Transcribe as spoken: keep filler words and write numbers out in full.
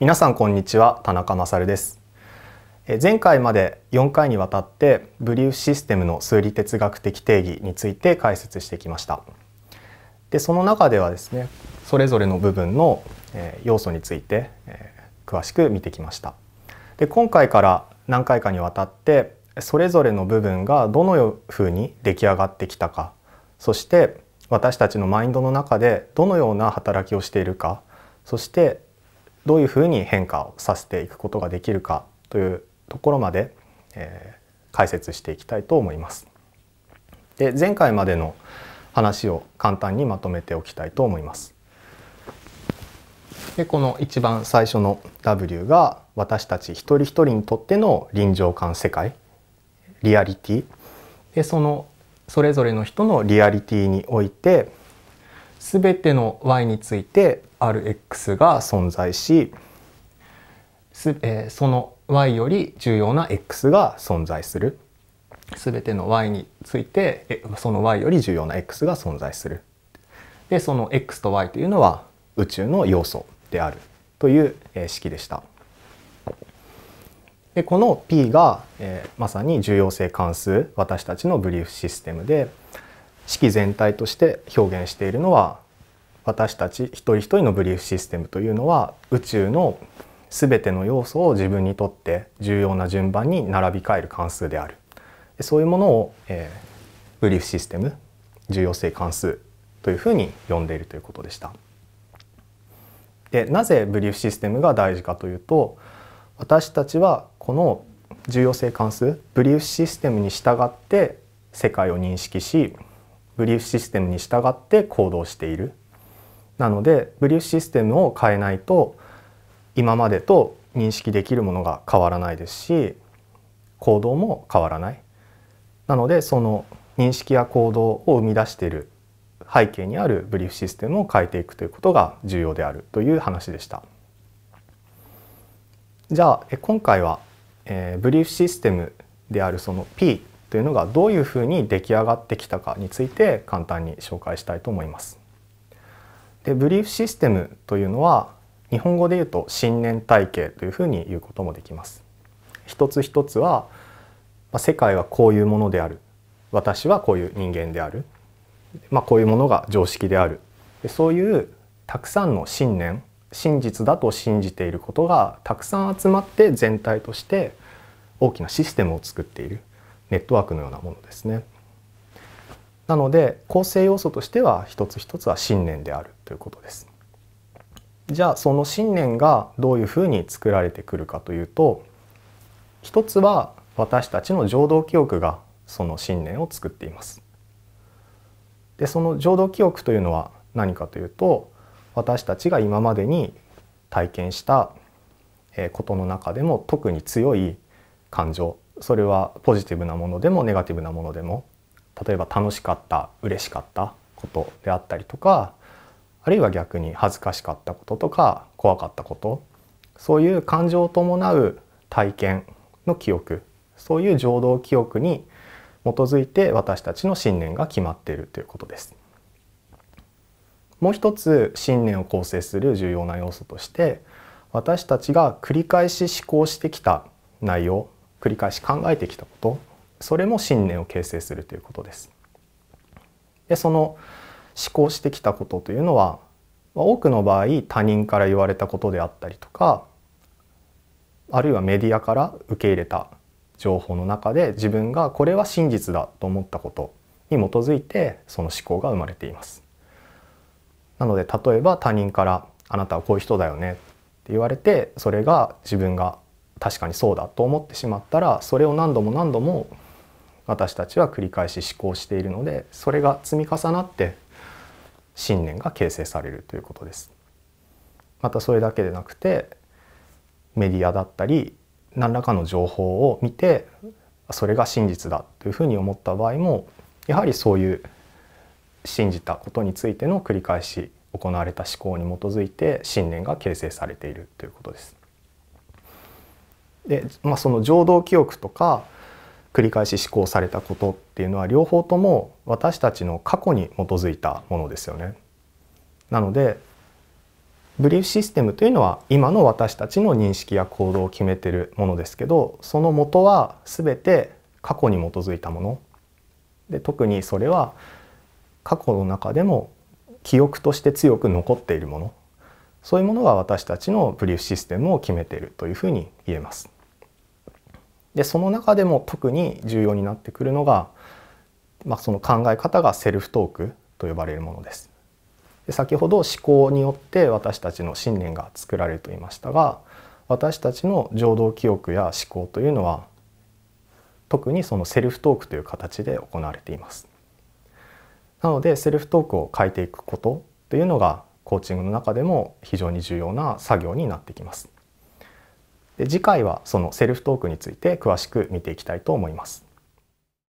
皆さんこんにちは、田中勝です。前回までよんかいにわたってブリーフシステムの数理哲学的定義について解説してきました。でその中ではですね、それぞれの部分の要素について詳しく見てきました。で今回から何回かにわたってそれぞれの部分がどのふうに出来上がってきたか、そして私たちのマインドの中でどのような働きをしているか、そしてどういうふうに変化をさせていくことができるかというところまで、えー、解説していきたいと思います。で、前回までの話を簡単にまとめておきたいと思います。で、この一番最初の ダブリュー が私たち一人一人にとっての臨場感世界、リアリティ。で、そのそれぞれの人のリアリティにおいて、全ての ワイ について アールエックス が存在し、その ワイ より重要な エックス が存在する。全ての ワイ についてその ワイ より重要な エックス が存在する。でその エックス と ワイ というのは宇宙の要素であるという式でした。でこの ピー が、えー、まさに重要性関数、私たちのブリーフシステムで、式全体として表現しているのは、私たち一人一人のブリーフシステムというのは宇宙の全ての要素を自分にとって重要な順番に並び替える関数である。そういうものを、えー、ブリーフシステム重要性関数というふうに呼んでいるということでした。で、なぜブリーフシステムが大事かというと、私たちはこの重要性関数ブリーフシステムに従って世界を認識し、ブリーフシステムに従って行動している。なのでブリーフシステムを変えないと今までと認識できるものが変わらないですし、行動も変わらない。なのでその認識や行動を生み出している背景にあるブリーフシステムを変えていくということが重要であるという話でした。じゃあ今回は、えー、ブリーフシステムであるその ピーというのがどういうふうに出来上がってきたかについて簡単に紹介したいと思います。で、ブリーフシステムというのは日本語で言うと信念体系というふうに言うこともできます。一つ一つは世界はこういうものである、私はこういう人間である、まあ、こういうものが常識である、そういうたくさんの信念、真実だと信じていることがたくさん集まって全体として大きなシステムを作っている。ネットワークのようなものですね。なので構成要素としては一つ一つは信念であるということです。じゃあその信念がどういうふうに作られてくるかというと、一つは私たちの情動記憶がその信念を作っています。でその情動記憶というのは何かというと、私たちが今までに体験したことの中でも特に強い感情、それはポジティブなものでもネガティブなものでも、例えば楽しかった、嬉しかったことであったりとか、あるいは逆に恥ずかしかったこととか怖かったこと、そういう感情を伴う体験の記憶、そういう情動記憶に基づいて私たちの信念が決まっているということです。もう一つ信念を構成する重要な要素として、私たちが繰り返し思考してきた内容、繰り返し考えてきたこと、それも信念を形成するということです。でその思考してきたことというのは、多くの場合他人から言われたことであったりとか、あるいはメディアから受け入れた情報の中で自分がこれは真実だと思ったことに基づいてその思考が生まれています。なので例えば他人からあなたはこういう人だよねって言われて、それが自分が確かにそうだと思ってしまったら、それを何度も何度も私たちは繰り返し思考しているので、それが積み重なって信念が形成されるということです。またそれだけでなくて、メディアだったり何らかの情報を見てそれが真実だというふうに思った場合も、やはりそういう信じたことについての繰り返し行われた思考に基づいて信念が形成されているということです。でまあ、その情動記憶とか繰り返し思考されたことっていうのは、両方とも私たちの過去に基づいたものですよね。なのでブリーフシステムというのは今の私たちの認識や行動を決めているものですけど、その元は全て過去に基づいたもので、特にそれは過去の中でも記憶として強く残っているもの、そういうものが私たちのブリーフシステムを決めているというふうに言えます。でその中でも特に重要になってくるのが、まあ、その考え方がセルフトークと呼ばれるものです。で先ほど思考によって私たちの信念が作られると言いましたが、私たちの情動記憶や思考というのは特にそのセルフトークという形で行われています。なのでセルフトークを変えていくことというのがコーチングの中でも非常に重要な作業になってきます。で次回はそのセルフトークについて詳しく見ていきたいと思います。